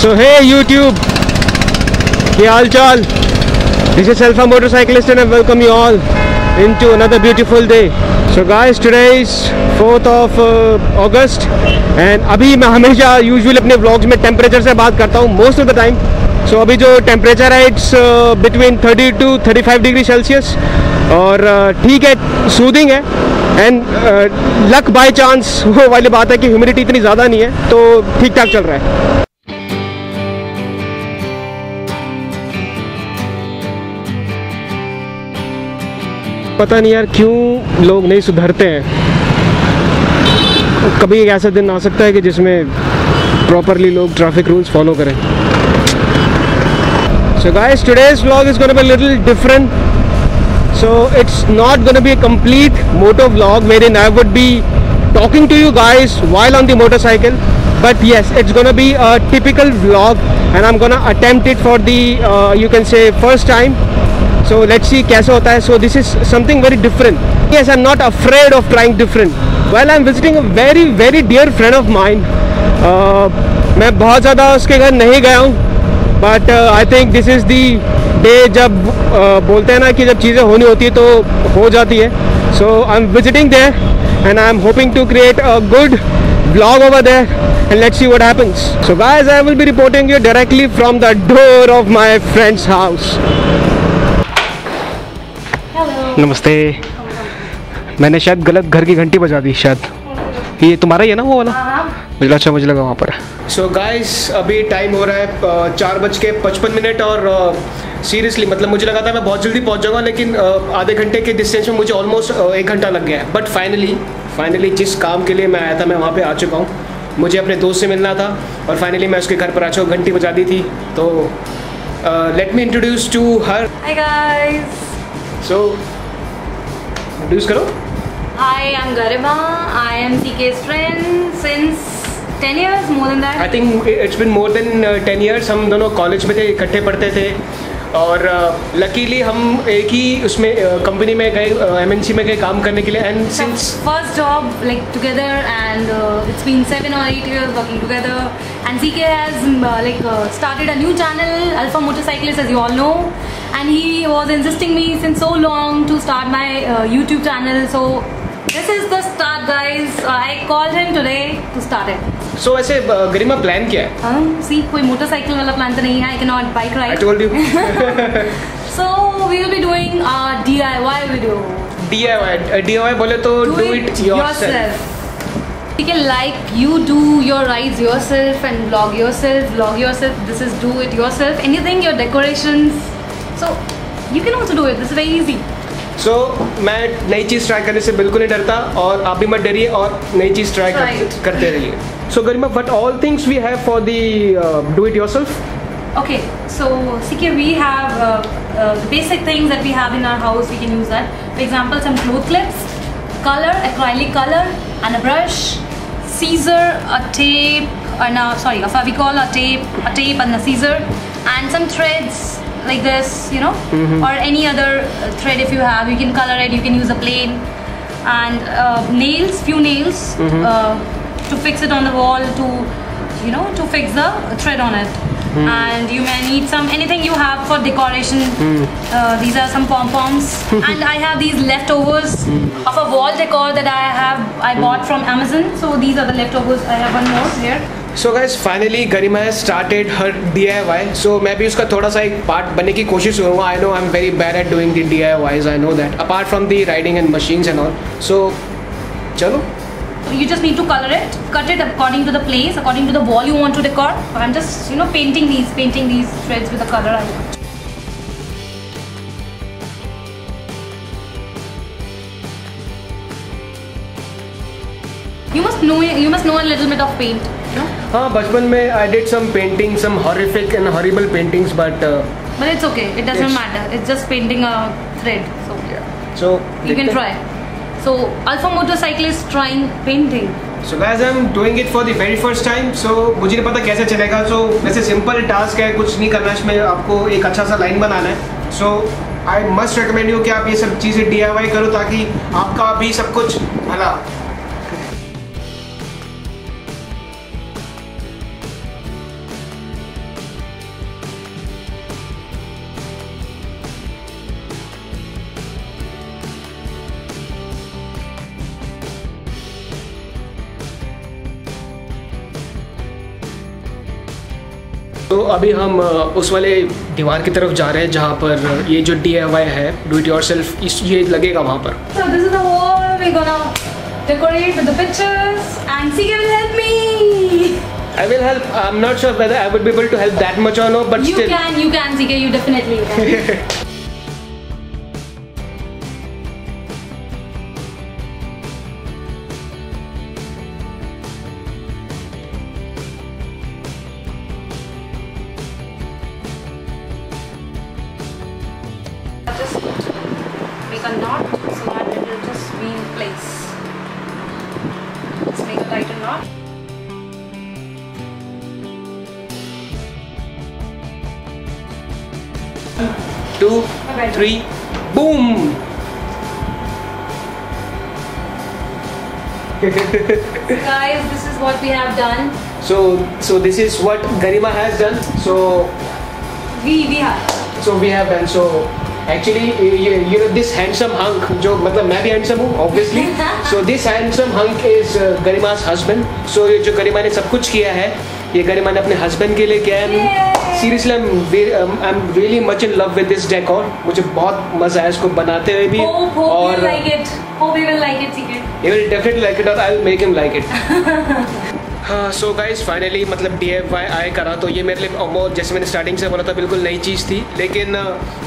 So hey YouTube, Kiyal Chal, this is Alpha Motorcyclist and I welcome you all into another beautiful day. So guys, today is 4th of August and अभी मैं हमेशा usually अपने vlogs में temperature से बात करता हूँ most of the time. So अभी जो temperature है it's between 30 to 35 degree Celsius और ठीक है, soothing है. And luck by chance वो वाली बात है कि humidity इतनी ज़्यादा नहीं है तो ठीक ठाक चल रहा है. पता नहीं यार क्यों लोग नहीं सुधरते हैं. कभी एक ऐसा दिन आ सकता है कि जिसमें प्रॉपरली लोग ट्रैफिक रूल्स फॉलो करें. So guys, today's vlog is gonna be little different. So it's not gonna be a complete moto vlog wherein I would be talking to you guys while on the motorcycle, but yes it's gonna be a typical vlog and I am gonna attempt it for the you can say first time. So let's see कैसा होता है. So this is something very different. Yes, I'm not afraid of trying different. Well, I'm visiting a very dear friend of mine. मैं बहुत ज़्यादा उसके घर नहीं गया हूँ, but I think this is the day जब बोलते हैं ना कि जब चीज़ें होनी होती है तो हो जाती है. So I'm visiting there and I'm hoping to create a good vlog over there and let's see what happens. So guys, I will be reporting you directly from the door of my friend's house. नमस्ते. मैंने शायद गलत घर की घंटी बजा दी. शायद ये तुम्हारा ही है ना वो वाला. अच्छा, मुझे लगा वहाँ पर. सो गाइस, अभी टाइम हो रहा है 4:55 और सीरियसली मतलब मुझे लगा था मैं बहुत जल्दी पहुँच जाऊँगा, लेकिन आधे घंटे के डिस्टेंस में मुझे ऑलमोस्ट 1 घंटा लग गया है. बट फाइनली जिस काम के लिए मैं आया था मैं वहाँ पर आ चुका हूँ. मुझे अपने दोस्त से मिलना था और फाइनली मैं उसके घर पर आ चुका हूँ. घंटी बजा दी थी तो let me introduce to her. So, introduce karo. Hi, I'm Garima. I am ZK's friend since 10 years, more than that. I think it's been more than 10 years. हम दोनों college में थे, इकट्ठे पढ़ते थे और luckily हम एक ही उसमें company में गए, MNC में गए काम करने के लिए. And since first job like together and it's been 7 or 8 years working together. And ZK has like started a new channel, Alpha Motorcyclist, as you all know. And he was insisting me since so long to start my YouTube channel. So this is the start, guys. I called him today to start it. So ऐसे गरिमा plan क्या है? See, कोई motorcycle वाला plan तो नहीं है. I cannot bike ride. I told you. So we will be doing a DIY video. DIY बोले तो do it yourself. You can like you do your rides yourself and vlog yourself. This is do it yourself. Anything, your decorations. So you can also do it. This is very easy. So मैं नई चीज़ try करने से बिल्कुल नहीं डरता और आप भी मत डरिए और नई चीज़ ट्राई करते रहिए. So Garima, what all things we have for the do it yourself? Okay, so CK, we have basic things that we have in our house. We can use that. For example, some cloth clips, color, acrylic color, and a brush, scissor, a tape, a tape and a scissor, and some threads. Like this, you know, or any other thread if you have. You can color it. You can use a plane and nails, few nails to fix it on the wall, to to fix the thread on it. And you may need some anything you have for decoration. These are some pom poms, and I have these leftovers of a wall decor that I bought from Amazon. So these are the leftovers. I have one more here. So guys, finally Garima has started her DIY. So मैं भी उसका थोड़ा सा एक part बनने की कोशिश करूँगा. I know I'm very bad at doing the DIYs. I know that. Apart from the riding and machines and all. So चलो. You just need to color it, cut it according to the place, according to the wall you want to decor. I'm just painting these threads with the color I want. You must know a little bit of paint. हाँ, बचपन में I did some painting, some horrific and horrible paintings, but it's okay. It doesn't matter. It's just painting a thread. So yeah. So you can try. So Alpha Motorcyclist trying painting. So guys, I'm doing it for the very first time. So मुझे नहीं पता कैसे चलेगा. So वैसे simple task है, कुछ नहीं करना इसमें. आपको एक अच्छा सा line बनाना है. So I must recommend you कि आप ये सब चीजें DIY करो ताकि आपका भी सब कुछ भला. तो अभी हम उस वाले दीवार की तरफ जा रहे हैं जहाँ पर ये जो DIY है, डू इट योरसेल्फ, ये लगेगा वहाँ पर। So this is the wall we're gonna decorate with the pictures and CK will help me. I will help. I'm not sure whether I would be able to help that much or no, but you still. You can CK, you definitely can. Make a knot so that it will just be in place. Let's make a tighter knot. One, two, three, boom! Guys, this is what we have done. So this is what Garima has done. So we have done. So actually, you know this handsome hunk, जो मतलब मैं भी handsome हूँ obviously. So this handsome hunk is गरिमा's husband. So ये जो गरिमा ने सब कुछ किया है, ये गरिमा ने अपने husband के लिए किया है. Seriously, I'm really much in love with this decor. मुझे बहुत मजा आया इसको बनाते हुए भी. Hope you like it. Hope you will like it, CK. He will definitely like it, or I will make him like it. हाँ, so guys finally मतलब DIY करा, तो ये मेरे लिए और जैसे मैंने स्टार्टिंग से बोला था बिल्कुल नई चीज़ थी, लेकिन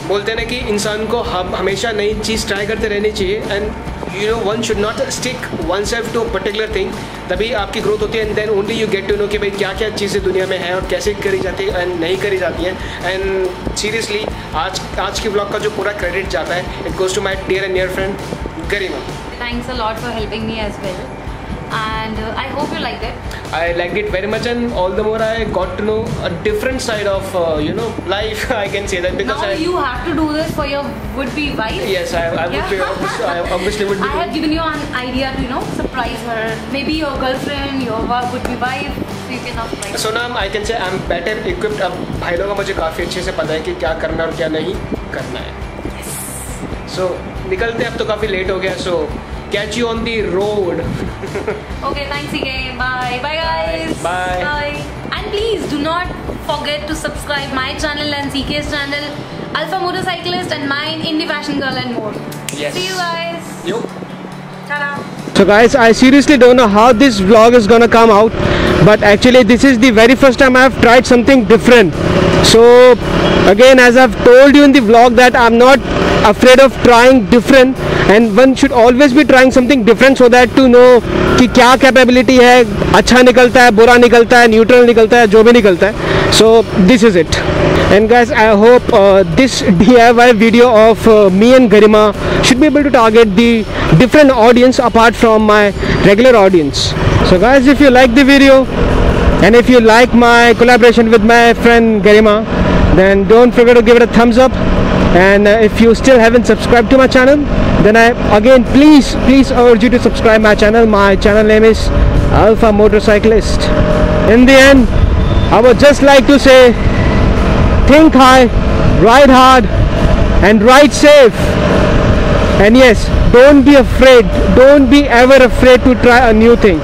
बोलते हैं ना कि इंसान को हमेशा नई चीज़ ट्राई करते रहनी चाहिए and you know one should not stick oneself to particular thing, तभी आपकी ग्रोथ होती है and then only you get to know कि भाई क्या क्या चीज़ें दुनिया में हैं और कैसे करी जाती है एंड नहीं करी जाती हैं. एंड सीरियसली आज के ब्लॉग का जो पूरा क्रेडिट जाता है it goes to my dear and near friend Garima. Thanks a lot for helping me as well. And I hope you liked it. I liked it very much, and all the more I got to know a different side of life. I can say that because now you have to do this for your would-be wife. Yes, I obviously would be. I have given you an idea to surprise her. Maybe your girlfriend, your would-be wife. So you can now surprise. So now I can say I'm better equipped. अब भाई लोगों को मुझे काफी अच्छे से पता है कि क्या करना और क्या नहीं करना है. Yes. So निकलते हैं, अब तो काफी लेट हो गया. So catch you on the road. Okay, thanks again. Bye. Bye guys. Bye. Bye. And please do not forget to subscribe my channel and ZK's channel, Alpha Motorcyclist, and mine, Indie Fashion Girl and more. Yes. See you guys. Yo. Ta-da. So guys, I seriously don't know how this vlog is gonna come out, but actually this is the very first time I have tried something different. So again, as I've told you in the vlog, that I'm not afraid of trying different. And one should always be trying something different so that to know कि क्या capability है, अच्छा निकलता है, बुरा निकलता है, neutral निकलता है, जो भी निकलता है. So this is it. And guys, I hope this DIY video of me and Garima should be able to target the different audience apart from my regular audience. So guys, if you like the video and if you like my collaboration with my friend Garima, then don't forget to give it a thumbs up. And if you still haven't subscribed to my channel, then I again please urge you to subscribe my channel. My channel name is Alpha Motorcyclist. In the end, I would just like to say, think high, ride hard, and ride safe. And yes, don't be afraid. Don't be ever afraid to try a new thing.